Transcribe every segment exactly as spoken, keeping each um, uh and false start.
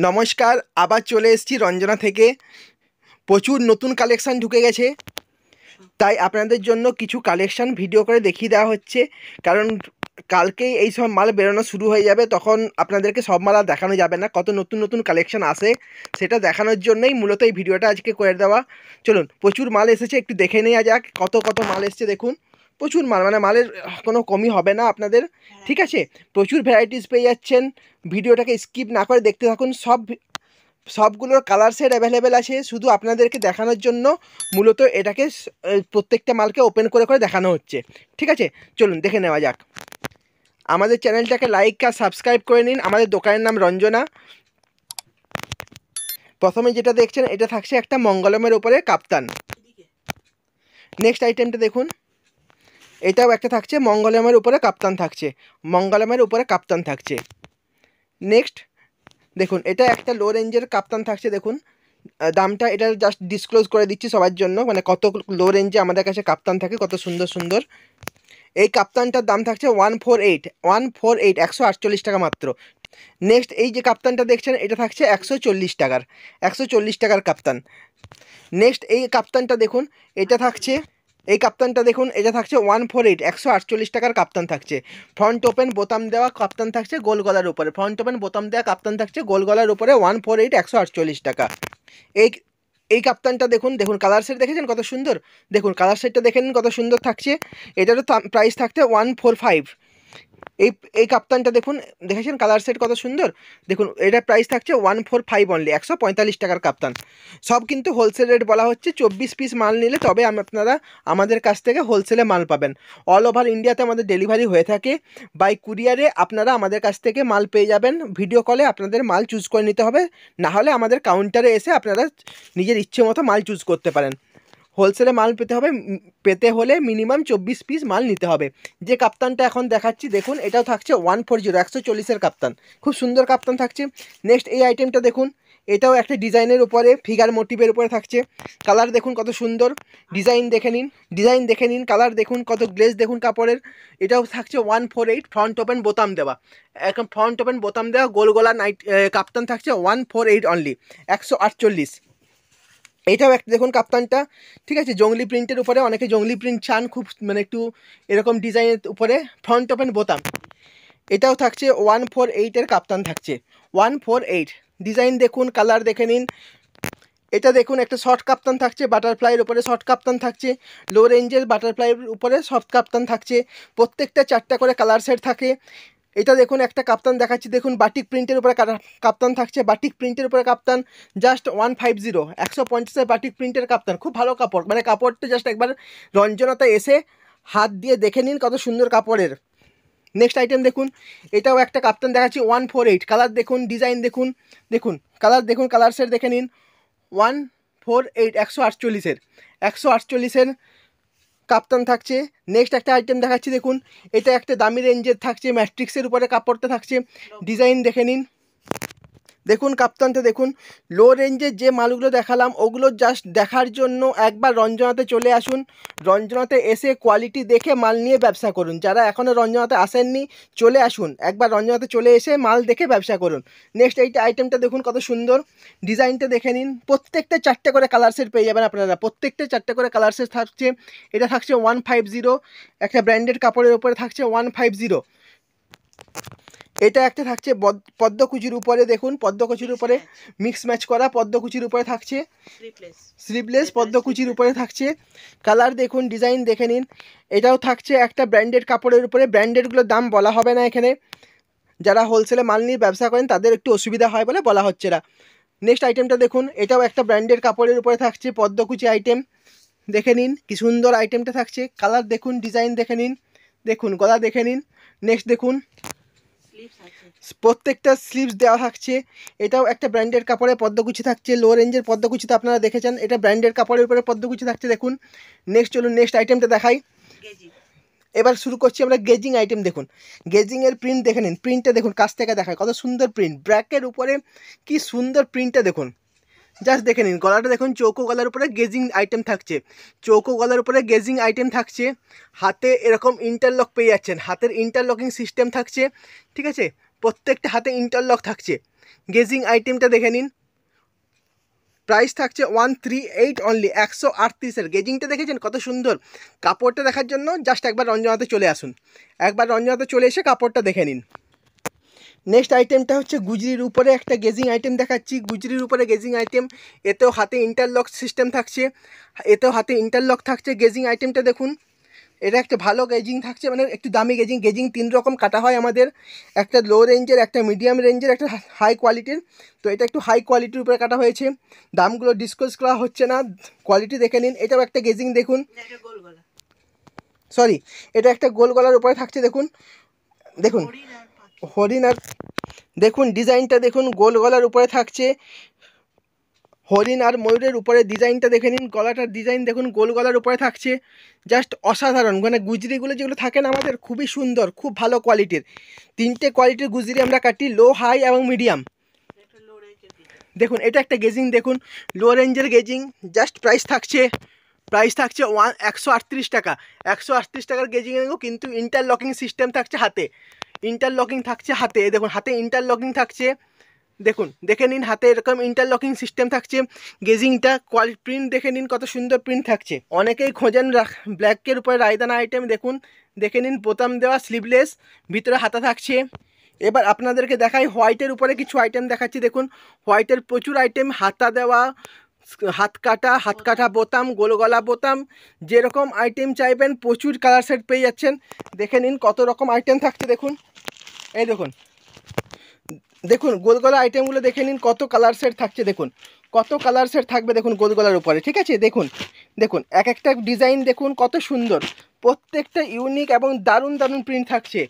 नमस्कार आबार चले एसेछि रंजना थेके प्रचुर नतून कलेक्शन ढुके गेछे ताई आपनादेर जोन्नो किछु कलेक्शन भिडियो करे देखिये देवा होच्छे कारण कालकेई एई सब माल बेरोनो शुरू हये जाबे तखन आपनादेरके सब माल आर देखानो जाबे ना कत नतून नतून कलेक्शन आसे सेटा देखानोर जोन्नोई मूलत एई भिडियोटा आजके करे देवा। चलुन प्रचुर माल एसेछे एकटु देखे नेওয়া যাক कत कत माल एसेছে देखुन प्रचुर माल माने मालेर कोनो कमी होबे ना आपनादेर ठीक आछे प्रचुर भेराइटिज पेये जाচ্ছেন ভিডিওটাকে স্কিপ না করে দেখতে থাকুন। সব সবগুলোর কালার সেট अवेलेबल আছে শুধু আপনাদেরকে দেখানোর জন্য মূলত এটাকে প্রত্যেকটা মালকে ওপেন করে করে দেখানো হচ্ছে ঠিক আছে। চলুন দেখে নেওয়া যাক। আমাদের চ্যানেলটাকে লাইক আর সাবস্ক্রাইব করে নিন। আমাদের দোকানের নাম রঞ্জনা। প্রথমে যেটা দেখছেন এটা থাকছে একটা মঙ্গলমের উপরে কাপ্তান। নেক্সট আইটেমটা দেখুন এটাও একটা থাকছে মঙ্গলমের উপরে কাপ্তান থাকছে মঙ্গলমের উপরে কাপ্তান থাকছে। नेक्स्ट देखुन एटा एक लो रेंजर काप्तान थाकছে देखुन दामटा एटा जस्ट डिसक्लोज करे दिच्छी सबार जोन्नो माने कत लो रेंजे आमादेर काछे काप्तान थाके कत सुंदर सुंदर। एई काप्तानटार दाम थाकছে one four eight one four eight एक सौ अड़तालीस टाका मात्र। नेक्स्ट एई जे काप्तानटा देखছেন এটা থাকছে एक सौ चालीस টাকার एक सौ चालीस টাকার काप्तान। नेक्स्ट एई काप्तानটা দেখুন এটা থাকছে এই কাপ্তানটা দেখুন এটা থাকছে वन फोर एट एक सौ अड़तालीस টাকার কাপ্তান থাকছে। ফ্রন্ট ওপেন বোতাম দেওয়া কাপ্তান থাকছে গোল গলার উপরে ফ্রন্ট ওপেন বোতাম দেওয়া কাপ্তান থাকছে গোল গলার উপরে वन फोर एट एक सौ अड़तालीस টাকা। এই এই কাপ্তানটা দেখুন দেখুন কালার সেট দেখেছেন কত সুন্দর দেখুন কালার সেটটা দেখেন কত সুন্দর থাকছে এটারও প্রাইস থাকছে वन फोर फाइव। এই এই কাপ্তানটা দেখুন দেখেছেন কালার সেট কত সুন্দর দেখুন এটার প্রাইস থাকছে वन फोर फाइव অনলি एक सौ पैंतालीस টাকার কাপ্তান। সব কিন্তু হোলসেল রেট বলা হচ্ছে চব্বিশ পিস মাল নিলে তবে আপনারা আমাদের কাছ থেকে হোলসেলে মাল পাবেন। অল ওভার ইন্ডিয়াতে আমাদের ডেলিভারি হয়ে থাকে বাই কুরিয়ারে আপনারা আমাদের কাছ থেকে মাল পেয়ে যাবেন। ভিডিও কলে আপনাদের মাল চুজ করে নিতে হবে না হলে আমাদের কাউন্টারে এসে আপনারা নিজের ইচ্ছে মতো মাল চুজ করতে পারেন। होलसेले माल पेते होबे पेते होले मिनिमाम चौबीस पिस माल नीते होबे। जे काप्तानटा एखन देखाच्छि देखुन एटाओ थाकছে वन फोर जीरो एक सौ चालीस एर काप्तान खूब सुंदर काप्तान थाकছে। नेक्स्ट ए आइटेमटा देखुन एटाओ एकटा डिजाइनेर उपरे फिगार मोटिफेर उपरे थाकছে कलर देखुन कत सुंदर डिजाइन देखे निन डिजाइन देखे निन कलर देखुन कत ग्लेज देखुन कापड़ेर एटाओ थाकছে one four eight front open बोताम देवा एकदम फ्रंट ओपन बोताम देवा गोल गोला नाइट काप्तान थाकছে वन फोर एट ओनली एक सौ अड़तालीस। এটাও একটা দেখুন কাপ্তানটা ঠিক আছে জঙ্গলি প্রিন্টের উপরে অনেকে জঙ্গলি প্রিন্ট চান খুব মানে একটু এরকম ডিজাইনের উপরে ফ্রন্ট ওপেন বোতাম এটাও থাকছে ওয়ান ফোর এইটের কাপ্তান থাকছে वन फोर एट। ডিজাইন দেখুন কালার দেখে নিন। এটা দেখুন একটা শর্ট কাপ্তান থাকছে বাটারফ্লাইয়ের উপরে শর্ট কাপ্তান থাকছে লো রেঞ্জের বাটারফ্লাইয়ের উপরে সফট কাপ্তান থাকছে প্রত্যেকটা চারটা করে কালার সেট থাকে। এটা দেখুন একটা কাপ্তান দেখাচ্ছি দেখুন বাটিক প্রিন্টের উপরে কাপ্তান থাকছে বাটিক প্রিন্টের উপরে kaftan just one five zero एक सौ पचास বাটিক প্রিন্টের কাপ্তান খুব ভালো কাপড় মানে কাপড়টা জাস্ট একবার রঞ্জনাতে এসে হাত দিয়ে দেখে নিন কত সুন্দর কাপড়ের। নেক্সট আইটেম দেখুন এটাও একটা কাপ্তান দেখাচ্ছি वन फोर एट কালার দেখুন ডিজাইন দেখুন দেখুন কালার দেখুন কালার সেট দেখে নিন वन फोर एट एक सौ अड़तालीस এর एक सौ अड़तालीस এর কাপ্তান থাকছে। নেক্সট একটা আইটেম দেখাচ্ছি দেখুন এটা একটা দামি রেঞ্জের থাকছে ম্যাট্রিক্সের উপরে কাপড়টা থাকছে ডিজাইন দেখে নিন দেখুন কাপ্তানটা দেখুন। লো রেঞ্জের যে মালগুলো দেখালাম ওগুলো জাস্ট দেখার জন্য একবার রঞ্জনাতে চলে আসুন রঞ্জনাতে এসে কোয়ালিটি দেখে মাল নিয়ে ব্যবসা করুন। যারা এখনও রঞ্জনাতে আসেননি চলে আসুন একবার রঞ্জনাতে চলে এসে মাল দেখে ব্যবসা করুন। নেক্সট এইটা আইটেমটা দেখুন কত সুন্দর ডিজাইনটা দেখে নিন প্রত্যেকটা চারটে করে কালার সেট পেয়ে যাবেন আপনারা প্রত্যেকটা চারটে করে কালার সেট থাকছে। এটা থাকছে ওয়ান ফাইভ জিরো একটা ব্র্যান্ডেড কাপড়ের উপরে থাকছে वन फाइव जीरो। এটা একটা থাকছে পদ্মকুচির উপরে দেখুন পদ্মকুচির উপরে মিক্স ম্যাচ করা পদ্মকুচির উপরে থাকছে স্লিভলেস পদ্মকুচির উপরে থাকছে কালার দেখুন ডিজাইন দেখে নিন। এটাও থাকছে একটা ব্র্যান্ডেড কাপড়ের উপরে ব্র্যান্ডেডগুলোর দাম বলা হবে না এখানে যারা হোলসেলে মাল নিয়ে ব্যবসা করেন তাদের একটু অসুবিধা হয় বলে বলা হচ্ছে না। নেক্সট আইটেমটা দেখুন এটাও একটা ব্র্যান্ডেড কাপড়ের উপরে থাকছে পদ্মকুচি আইটেম দেখে নিন কি সুন্দর আইটেমটা থাকছে কালার দেখুন ডিজাইন দেখে নিন দেখুন গলা দেখে নিন। নেক্সট দেখুন প্রত্যেকটা স্লিভস দেওয়া থাকছে এটাও একটা ব্র্যান্ডেড কাপড়ে পদ্মকুচি থাকছে লো রেঞ্জের পদ্মকুচিতে আপনারা দেখেছেন এটা ব্র্যান্ডেড কাপড়ের উপরে পদ্মকুচি থাকছে দেখুন। নেক্সট চলুন নেক্সট আইটেমটা দেখাই এবার শুরু করছি আমরা গেজিং আইটেম দেখুন গেজিংয়ের প্রিন্ট দেখে নিন প্রিন্টটা দেখুন কাছ থেকে দেখায় কত সুন্দর প্রিন্ট ব্র্যাকের উপরে কি সুন্দর প্রিন্টটা দেখুন জাস্ট দেখে নিন। গলাটা দেখুন চৌকো গলার উপরে গেজিং আইটেম থাকছে চৌকো গলার উপরে গেজিং আইটেম থাকছে হাতে এরকম ইন্টারলক পেয়ে যাচ্ছেন হাতের ইন্টারলকিং সিস্টেম থাকছে ঠিক আছে প্রত্যেকটা হাতে ইন্টারলক থাকছে গেজিং আইটেমটা দেখে নিন। প্রাইস থাকছে ওয়ান থ্রি এইট অনলি, একশো আটত্রিশের। গেজিংটা দেখেছেন কত সুন্দর? কাপড়টা দেখার জন্য জাস্ট একবার রঞ্জনাতে চলে আসুন, একবার রঞ্জনাতে চলে এসে কাপড়টা দেখে নিন। নেক্সট আইটেমটা হচ্ছে গুজরির উপরে একটা গেজিং আইটেম দেখাচ্ছি। গুজরির উপরে গেজিং আইটেম, এতেও হাতে ইন্টারলক সিস্টেম থাকছে, এতেও হাতে ইন্টারলক থাকছে। গেজিং আইটেমটা দেখুন, এটা একটা ভালো গেজিং থাকছে, মানে একটু দামি গেজিং। গেজিং তিন রকম কাটা হয় আমাদের, একটা লো রেঞ্জের, একটা মিডিয়াম রেঞ্জের, একটা হাই কোয়ালিটির। তো এটা একটু হাই কোয়ালিটির উপরে কাটা হয়েছে, দামগুলো ডিসক্লোজ করা হচ্ছে না, কোয়ালিটি দেখে নিন। এটাও একটা গেজিং দেখুন, সরি এটা একটা গোল গলার উপরে থাকছে। দেখুন দেখুন হরিণার, দেখুন ডিজাইনটা দেখুন, গোল গলার উপরে থাকছে, হরিণ আর ময়ূরের উপরে ডিজাইনটা দেখে নিন। গলাটার ডিজাইন দেখুন, গোল গলার উপরে থাকছে, জাস্ট অসাধারণ। মানে গুজরিগুলো যেগুলো থাকে না আমাদের, খুবই সুন্দর, খুব ভালো কোয়ালিটির। তিনটে কোয়ালিটির গুজরি আমরা কাটি, লো, হাই এবং মিডিয়াম। দেখুন এটা একটা গেজিং দেখুন, লো রেঞ্জের গেজিং। জাস্ট প্রাইস থাকছে, প্রাইস থাকছে ওয়ান একশো আটত্রিশ টাকা। একশো আটত্রিশ টাকার গেজিং কিন্তু ইন্টারলকিং সিস্টেম থাকছে হাতে, ইন্টারলকিং থাকছে হাতে। দেখুন হাতে ইন্টারলকিং থাকছে, দেখুন দেখে নিন হাতে এরকম ইন্টারলকিং সিস্টেম থাকছে। গেজিংটা কোয়ালিটি, প্রিন্ট দেখে নিন কত সুন্দর প্রিন্ট থাকছে। অনেকেই খোঁজেন ব্ল্যাকের উপরে রায়দানা আইটেম, দেখুন দেখে নিন, বোতাম দেওয়া, স্লিভলেস, ভিতরে হাতা থাকছে। এবার আপনাদেরকে দেখাই হোয়াইটের উপরে কিছু আইটেম দেখাচ্ছি। দেখুন হোয়াইটের প্রচুর আইটেম, হাতা দেওয়া, হাত কাটা, হাত কাটা বোতাম, গোলগলা বোতাম, যেরকম আইটেম চাইবেন প্রচুর কালার সেট পেয়ে যাচ্ছেন। দেখে নিন কত রকম আইটেম থাকছে। দেখুন এই দেখুন, দেখুন গোলগলা আইটেমগুলো দেখে নিন, কত কালার সেট থাকছে। দেখুন কত কালার সেট থাকবে, দেখুন গোলগলার উপরে, ঠিক আছে। দেখুন দেখুন এক একটা ডিজাইন দেখুন কত সুন্দর, প্রত্যেকটা ইউনিক এবং দারুণ দারুণ প্রিন্ট থাকছে।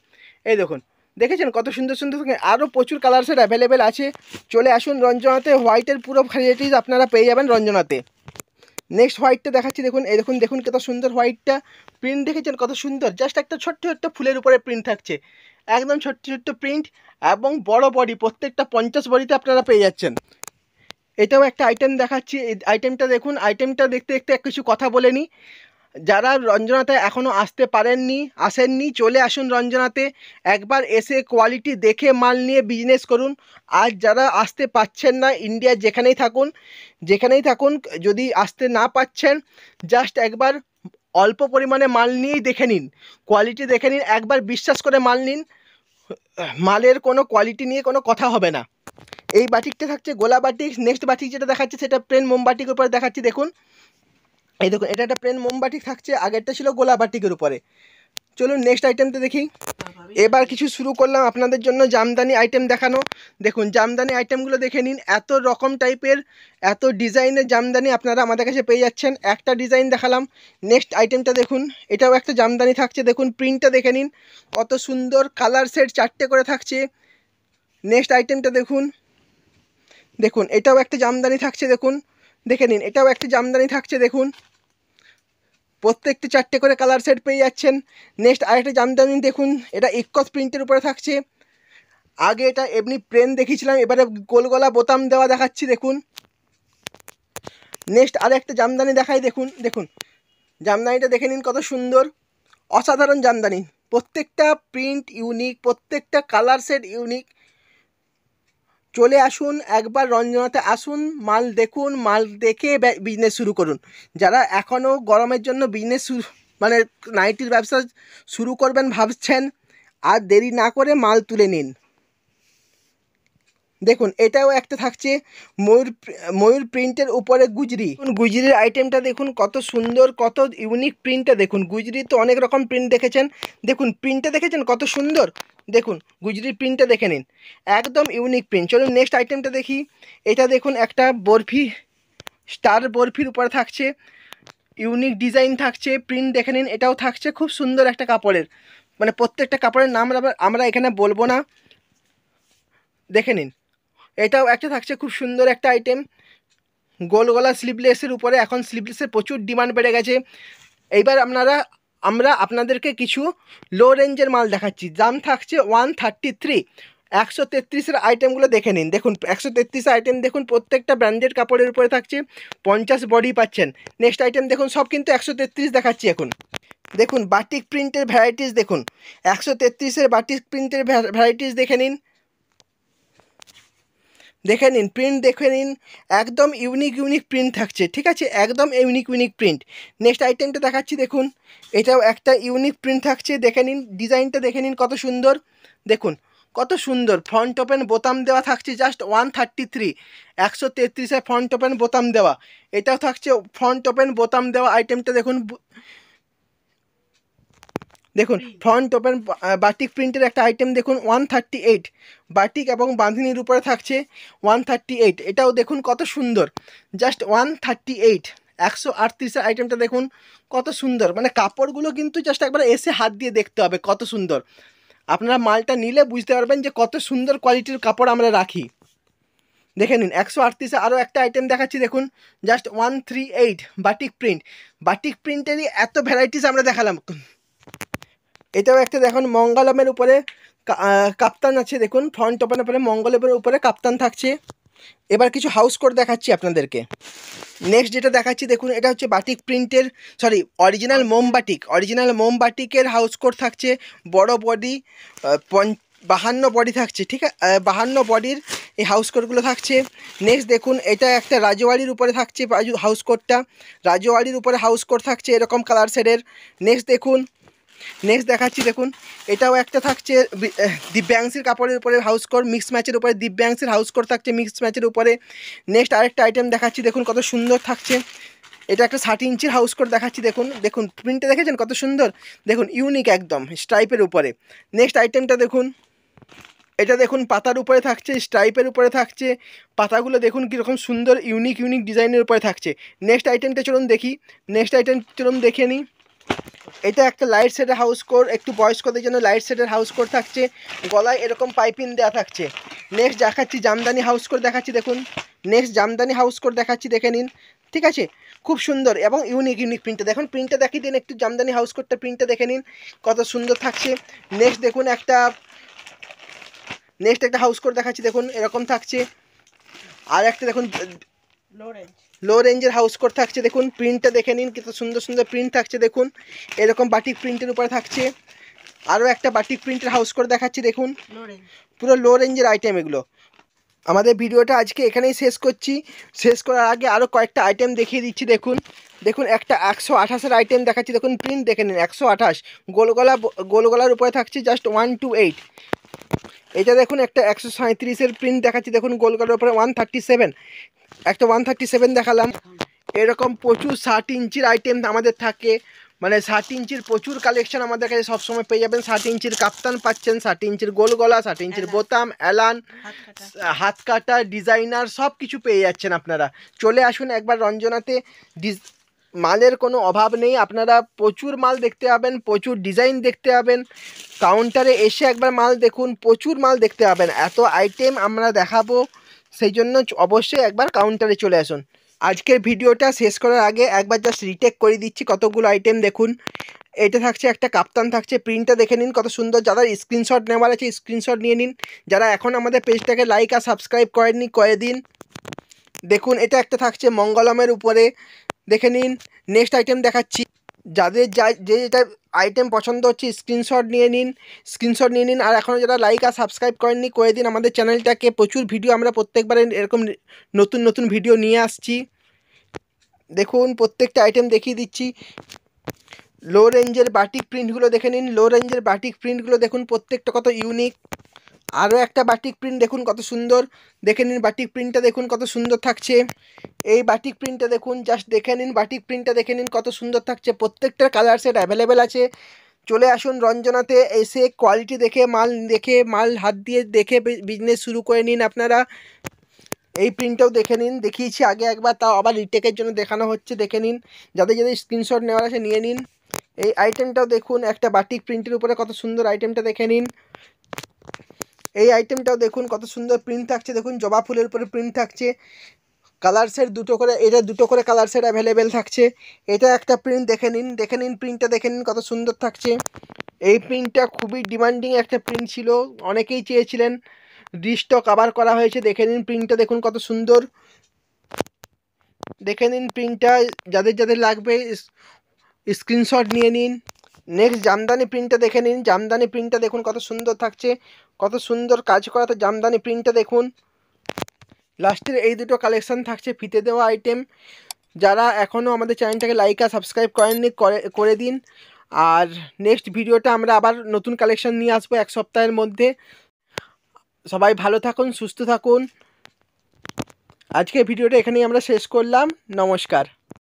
এই দেখুন দেখেছেন কত সুন্দর সুন্দর, আরও প্রচুর কালার সেট অ্যাভেলেবেল আছে। চলে আসুন রঞ্জনাতে, হোয়াইটের পুরো ভ্যারাইটিস আপনারা পেয়ে যাবেন রঞ্জনাতে। নেক্সট হোয়াইটটা দেখাচ্ছি। দেখুন এই দেখুন দেখুন কত সুন্দর হোয়াইটটা, প্রিন্ট দেখেছেন কত সুন্দর, জাস্ট একটা ছোট্ট ছোট্ট ফুলের উপরে প্রিন্ট থাকছে, একদম ছোট্ট ছোট্ট প্রিন্ট এবং বড় বডি, প্রত্যেকটা পঞ্চাশ বডিতে আপনারা পেয়ে যাচ্ছেন। এটাও একটা আইটেম দেখাচ্ছি, আইটেমটা দেখুন। আইটেমটা দেখতে দেখতে কিছু কথা বলে নিই। যারা রঞ্জনাতে এখনও আসতে পারেননি, আসেননি, চলে আসুন রঞ্জনাতে, একবার এসে কোয়ালিটি দেখে মাল নিয়ে বিজনেস করুন। আর যারা আসতে পাচ্ছেন না, ইন্ডিয়া যেখানেই থাকুন, যেখানেই থাকুন, যদি আসতে না পাচ্ছেন জাস্ট একবার অল্প পরিমাণে মাল নিয়েই দেখে নিন, কোয়ালিটি দেখে নিন, একবার বিশ্বাস করে মাল নিন, মালের কোনো কোয়ালিটি নিয়ে কোনো কথা হবে না। এই বাটিকটা থাকছে গোলা বাটিক। নেক্সট বাটিক যেটা দেখাচ্ছি সেটা প্লেন মোমবাটিকের উপরে দেখাচ্ছি। দেখুন এই দেখুন এটা একটা প্লেন মোমবাটিক থাকছে, আগেরটা ছিল গোলা বাটিকের উপরে। চলুন নেক্সট আইটেমটা দেখি। এবার কিছু শুরু করলাম আপনাদের জন্য জামদানি আইটেম দেখানো। দেখুন জামদানি আইটেমগুলো দেখে নিন, এত রকম টাইপের, এত ডিজাইনের জামদানি আপনারা আমাদের কাছে পেয়ে যাচ্ছেন। একটা ডিজাইন দেখালাম। নেক্সট আইটেমটা দেখুন, এটাও একটা জামদানি থাকছে। দেখুন প্রিন্টটা দেখে নিন কত সুন্দর, কালার সেট চারটে করে থাকছে। নেক্সট আইটেমটা দেখুন, দেখুন এটাও একটা জামদানি থাকছে। দেখুন দেখে নিন, এটাও একটা জামদানি থাকছে। দেখুন প্রত্যেকটি চারটে করে কালার সেট পেয়ে যাচ্ছেন। নেক্সট আরেকটা জামদানি দেখুন, এটা ইকস প্রিন্টের উপরে থাকছে। আগে এটা এমনি প্লেন দেখিয়েছিলাম, এবারে গোলগলা বোতাম দেওয়া দেখাচ্ছি। দেখুন নেক্সট আরেকটা জামদানি দেখাই। দেখুন দেখুন জামদানিটা দেখে নিন কত সুন্দর, অসাধারণ জামদানি, প্রত্যেকটা প্রিন্ট ইউনিক, প্রত্যেকটা কালার সেট ইউনিক। চলে আসুন, একবার রঞ্জনাতে আসুন, মাল দেখুন, মাল দেখে বিজনেস শুরু করুন। যারা এখনও গরমের জন্য বিজনেস মানে নাইটির ব্যবসা শুরু করবেন ভাবছেন, আর দেরি না করে মাল তুলে নিন। দেখুন এটাও একটা থাকছে ময়ূর, ময়ূর প্রিন্টের উপরে গুজরি। গুজরির আইটেমটা দেখুন কত সুন্দর, কত ইউনিক প্রিন্টটা দেখুন। গুজরি তো অনেক রকম প্রিন্ট দেখেছেন, দেখুন প্রিন্টটা দেখেছেন কত সুন্দর। দেখুন গুজরির প্রিন্টটা দেখে নিন, একদম ইউনিক প্রিন্ট। চলুন নেক্সট আইটেমটা দেখি। এটা দেখুন একটা বরফি, স্টার বরফির উপরে থাকছে, ইউনিক ডিজাইন থাকছে, প্রিন্ট দেখে নিন। এটাও থাকছে খুব সুন্দর একটা কাপড়ের, মানে প্রত্যেকটা কাপড়ের নাম আমরা এখানে বলবো না, দেখে নিন। এটাও একটা থাকছে খুব সুন্দর একটা আইটেম, গোলগলা স্লিভলেসের উপরে। এখন স্লিভলেসের প্রচুর ডিমান্ড বেড়ে গেছে। এইবার আপনারা আমরা আপনাদেরকে কিছু লো রেঞ্জের মাল দেখাচ্ছি। দাম থাকছে ওয়ান থার্টি থ্রি একশো তেত্রিশের আইটেমগুলো দেখে নিন। দেখুন একশো তেত্রিশের আইটেম দেখুন, প্রত্যেকটা ব্র্যান্ডেড কাপড়ের উপরে থাকছে, পঞ্চাশ বডি পাচ্ছেন। নেক্সট আইটেম দেখুন, সব কিন্তু একশো তেত্রিশ দেখাচ্ছি এখন। দেখুন বাটিক প্রিন্টের ভ্যারাইটিস দেখুন, একশো তেত্রিশের বাটিক প্রিন্টের ভ্যারাইটিস দেখে নিন। देखे नीन प्रिंट देखे नीन एकदम यूनिक यूनिक प्रिंट থাকছে ঠিক আছে एकदम ইউনিক ইউনিক প্রিন্ট নেক্সট আইটেমটা দেখাচ্ছি দেখুন এটাও একটা ইউনিক প্রিন্ট থাকছে দেখে নিন ডিজাইনটা দেখে নিন কত সুন্দর দেখুন কত সুন্দর ফ্রন্ট ওপেন বোতাম দেওয়া থাকছে জাস্ট এক তিন তিন এক তিন তিন এ ফ্রন্ট ওপেন বোতাম দেওয়া এটাও থাকছে ফ্রন্ট ওপেন বোতাম দেওয়া আইটেমটা দেখুন দেখুন ফ্রন্ট ওপেন বাটিক প্রিন্টের একটা আইটেম দেখুন এক তিন আট বাটিক এবং বাঁধনির উপরে থাকছে এক তিন আট এটাও দেখুন কত সুন্দর জাস্ট এক তিন আট এক আট আট এর আইটেমটা দেখুন কত সুন্দর মানে কাপড়গুলো কিন্তু জাস্ট একবার এসে হাত দিয়ে দেখতে হবে কত সুন্দর আপনারা মালটা নিলে বুঝতে পারবেন যে কত সুন্দর কোয়ালিটির কাপড় আমরা রাখি দেখে নিন এক আট আট এর আরো একটা আইটেম দেখাচ্ছি দেখুন জাস্ট এক তিন আট বাটিক প্রিন্ট বাটিক প্রিন্টেরই এত ভ্যারাইটিস আমরা দেখালাম এটাও একটা দেখুন মঙ্গলমের উপরে কাপ্তান আছে দেখুন ফ্রন্ট ওপেন উপরে মঙ্গলমের উপরে কাপ্তান থাকছে এবার কিছু হাউস কোট দেখাচ্ছি আপনাদেরকে নেক্সট যেটা দেখাচ্ছি দেখুন এটা হচ্ছে বাটিক প্রিন্টের সরি অরিজিনাল মোম বাটিক অরিজিনাল মোম বাটিকের হাউস কোট থাকছে বড় বডি বাহান্ন বডি থাকছে ঠিক আছে বাহান্ন বডির এই হাউস কোটগুলো থাকছে নেক্সট দেখুন এটা একটা রাজওয়াড়ির উপরে থাকছে হাউস কোটটা রাজওয়াড়ির উপরে হাউস কোট থাকছে এরকম কালার শেডের নেক্সট দেখুন नेक्स्ट देखाচ্ছি দেখুন এটাও একটা থাকছে দিব্যাংসের কাপড়ের উপরে হাউস কোট মিক্স ম্যাচের উপরে দিব্যাংসের হাউস কোট থাকছে মিক্স ম্যাচের উপরে নেক্সট আরেকটা আইটেম দেখাচ্ছি দেখুন কত সুন্দর থাকছে এটা একটা ষাট ইঞ্চির হাউস কোট দেখাচ্ছি দেখুন দেখুন প্রিন্টটা দেখেছেন কত সুন্দর দেখুন ইউনিক একদম স্ট্রাইপের উপরে নেক্সট আইটেমটা দেখুন এটা দেখুন পাতার উপরে থাকছে স্ট্রাইপের উপরে থাকছে পাতাগুলো দেখুন কীরকম সুন্দর ইউনিক ইউনিক ডিজাইনের উপরে থাকছে নেক্সট আইটেমটা চলুন দেখি নেক্সট আইটেম চলুন দেখে নিই এটা একটা লাইট শেডের হাউস কোট একটু বয়স্কদের জন্য লাইট শেডের হাউস কোট থাকছে গলায় এরকম পাইপিং দেওয়া থাকছে নেক্সট দেখাচ্ছি জামদানি হাউস কোট দেখাচ্ছি দেখুন নেক্সট জামদানি হাউস কোট দেখাচ্ছি দেখে নিন ঠিক আছে খুব সুন্দর এবং ইউনিক ইউনিক প্রিন্টটা দেখুন প্রিন্টটা দেখিয়ে দিন একটু জামদানি হাউস কোটটা প্রিন্টটা দেখে নিন কত সুন্দর থাকছে নেক্সট দেখুন একটা নেক্সট একটা হাউস কোট দেখাচ্ছি দেখুন এরকম থাকছে আর একটা দেখুন লো রেঞ্জ লো রেঞ্জের হাউস কোট থাকছে দেখুন প্রিন্টটা দেখে নিন কত সুন্দর সুন্দর প্রিন্ট থাকছে দেখুন এরকম বাটিক প্রিন্টের উপরে থাকছে আরও একটা বাটিক প্রিন্টের হাউস কোট দেখাচ্ছি দেখুন পুরো লো রেঞ্জের আইটেম এগুলো আমাদের ভিডিওটা আজকে এখানেই শেষ করছি শেষ করার আগে আরও কয়েকটা আইটেম দেখিয়ে দিচ্ছি দেখুন দেখুন একটা একশো আঠাশের আইটেম দেখাচ্ছি দেখুন প্রিন্ট দেখে নিন একশো আঠাশ গোলগলা গোলগলার উপরে থাকছে জাস্ট ওয়ান টু এইট এটা দেখুন একটা একশো সাঁত্রিশের প্রিন্ট দেখাচ্ছি দেখুন গোলগলার উপরে ওয়ান থার্টি সেভেন একটা ওয়ান থার্টি সেভেন দেখালাম এরকম প্রচুর ষাট ইঞ্চির আইটেম আমাদের থাকে মানে ষাট ইঞ্চির প্রচুর কালেকশান আমাদের কাছে সবসময় পেয়ে যাবেন ষাট ইঞ্চির কাপ্তান পাচ্ছেন ষাট ইঞ্চির গোলগলা ষাট ইঞ্চির বোতাম অ্যালান হাত কাটা ডিজাইনার সব কিছু পেয়ে যাচ্ছেন আপনারা চলে আসুন একবার রঞ্জনাতে মালের কোনো অভাব নেই আপনারা প্রচুর মাল দেখতে পাবেন প্রচুর ডিজাইন দেখতে পাবেন কাউন্টারে এসে একবার মাল দেখুন প্রচুর মাল দেখতে পাবেন এত আইটেম আমরা দেখাবো সেই জন্য অবশ্যই একবার কাউন্টারে চলে আসুন আজকের ভিডিওটা শেষ করার আগে একবার জাস্ট রিটেক করে দিচ্ছি কতগুলো আইটেম দেখুন এটা থাকছে একটা কাপ্তান থাকছে প্রিন্টটা দেখে নিন কত সুন্দর যারা স্ক্রিনশট নেওয়ার আছে স্ক্রিনশট নিয়ে নিন যারা এখন আমাদের পেজটাকে লাইক আর সাবস্ক্রাইব করেননি করে দিন দেখুন এটা একটা থাকছে মঙ্গলমের উপরে দেখে নিন নেক্সট আইটেম দেখাচ্ছি যাদের যা যে যেটা আইটেম পছন্দ হচ্ছে স্ক্রিনশট নিয়ে নিন স্ক্রিনশট নিয়ে নিন আর এখনও যারা লাইক আর সাবস্ক্রাইব করেননি করে দিন আমাদের চ্যানেলটাকে প্রচুর ভিডিও আমরা প্রত্যেকবারে এরকম নতুন নতুন ভিডিও নিয়ে আসছি দেখুন প্রত্যেকটা আইটেম দেখিয়ে দিচ্ছি লো রেঞ্জের বাটিক প্রিন্টগুলো দেখে নিন লো রেঞ্জের বাটিক প্রিন্টগুলো দেখুন প্রত্যেকটা কত ইউনিক আরও একটা বাটিক প্রিন্ট দেখুন কত সুন্দর দেখে নিন বাটিক প্রিন্টটা দেখুন কত সুন্দর থাকছে এই বাটিক প্রিন্টটা দেখুন জাস্ট দেখে নিন বাটিক প্রিন্টটা দেখে নিন কত সুন্দর থাকছে প্রত্যেকটার কালার সেট অ্যাভেলেবেল আছে চলে আসুন রঞ্জনাতে এসে কোয়ালিটি দেখে মাল দেখে মাল হাত দিয়ে দেখে বিজনেস শুরু করে নিন আপনারা এই প্রিন্টটাও দেখে নিন দেখিয়েছি আগে একবার তাও আবার রিটেকের জন্য দেখানো হচ্ছে দেখে নিন যাদের যাদের স্ক্রিনশট নেওয়ার আছে নিয়ে নিন এই আইটেমটাও দেখুন একটা বাটিক প্রিন্টের উপরে কত সুন্দর আইটেমটা দেখে নিন এই আইটেমটাও দেখুন কত সুন্দর প্রিন্ট থাকছে দেখুন জবা ফুলের উপরে প্রিন্ট থাকছে কালার সেট দুটো করে এটা দুটো করে কালার সেট অ্যাভেলেবেল থাকছে এটা একটা প্রিন্ট দেখে নিন দেখে নিন প্রিন্টটা দেখে নিন কত সুন্দর থাকছে এই প্রিন্টটা খুবই ডিমান্ডিং একটা প্রিন্ট ছিল অনেকেই চেয়েছিলেন রিস্টক আবার করা হয়েছে দেখে নিন প্রিন্টটা দেখুন কত সুন্দর দেখে নিন প্রিন্টটা যাদের যাদের লাগবে স্ক্রিনশট নিয়ে নিন নেক্সট জামদানি প্রিন্টটা দেখে নিন জামদানি প্রিন্টটা দেখুন কত সুন্দর থাকছে কত সুন্দর কাজ করা তো জামদানি প্রিন্টটা দেখুন लास्टर ए दुटो कलेक्शन थाकছে ফিতে দেওয়া আইটেম যারা এখনো আমাদের চ্যানেলটাকে লাইক আর সাবস্ক্রাইব করেননি করে দিন আর নেক্সট ভিডিওটা আমরা আবার নতুন কালেকশন নিয়ে আসব এক সপ্তাহের মধ্যে সবাই ভালো থাকুন সুস্থ থাকুন আজকে ভিডিওটা এখানেই আমরা শেষ করলাম নমস্কার।